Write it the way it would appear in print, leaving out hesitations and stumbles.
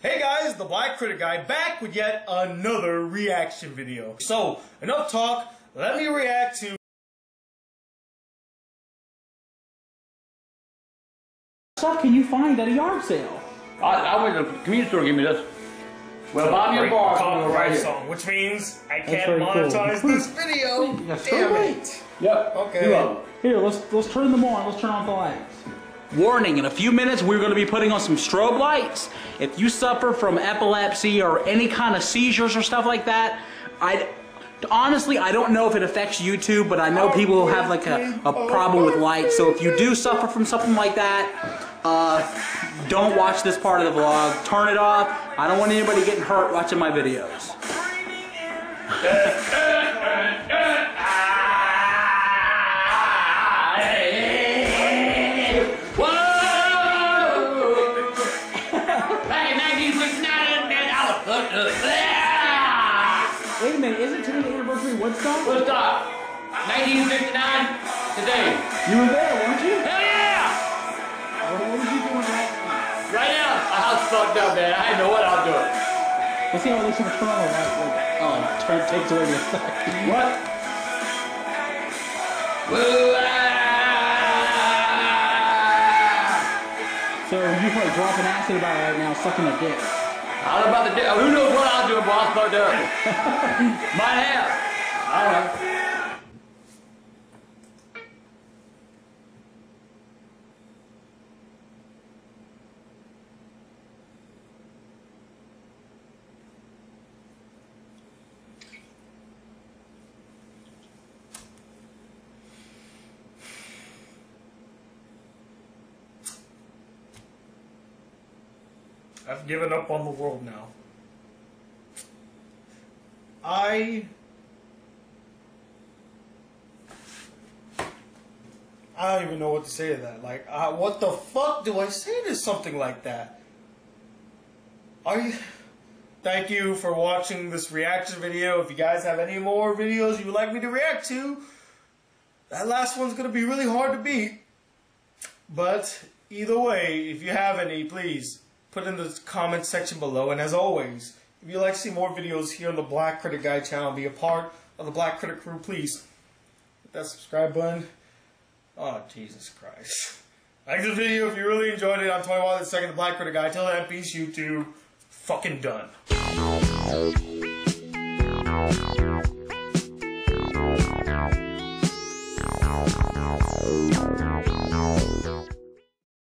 Hey guys, the Black Critic Guy back with yet another reaction video. So, enough talk, let me react to... What can you find at a yard sale? I went to the community store and gave me this. Well, Bobby and Barb called the right song, which means I can't monetize this video. Damn it. Yep. Okay. Here, let's turn them on. Let's turn off the lights. Warning, in a few minutes we're going to be putting on some strobe lights. If you suffer from epilepsy or any kind of seizures or stuff like that, I don't know if it affects you too, but I know people have like a problem with lights. So if you do suffer from something like that, don't watch this part of the vlog. Turn it off. I don't want anybody getting hurt watching my videos. Wait a minute, isn't today the anniversary of Woodstock? Woodstock! 1959, today. You were there, weren't you? Hell yeah! What were you doing right now? Right now, my house fucked up, man. I didn't know what I was doing. Let's see how it looks in the front of that. Oh, it takes away your thing. What? So you probably dropping acid about it right now, sucking a dick. I don't know about the day. Who knows what I'll do, boss? But might have. I don't know. I've given up on the world now. I don't even know what to say to that. Like, what the fuck do I say to something like that? Thank you for watching this reaction video. If you guys have any more videos you would like me to react to, that last one's gonna be really hard to beat. But either way, if you have any, please put in the comments section below, and as always, if you'd like to see more videos here on the Black Critic Guy channel, be a part of the Black Critic crew, please hit that subscribe button. Oh, Jesus Christ. Like this video if you really enjoyed it. I'm Tony Wilder II, the Black Critic Guy. Till then, peace, YouTube. Fucking done.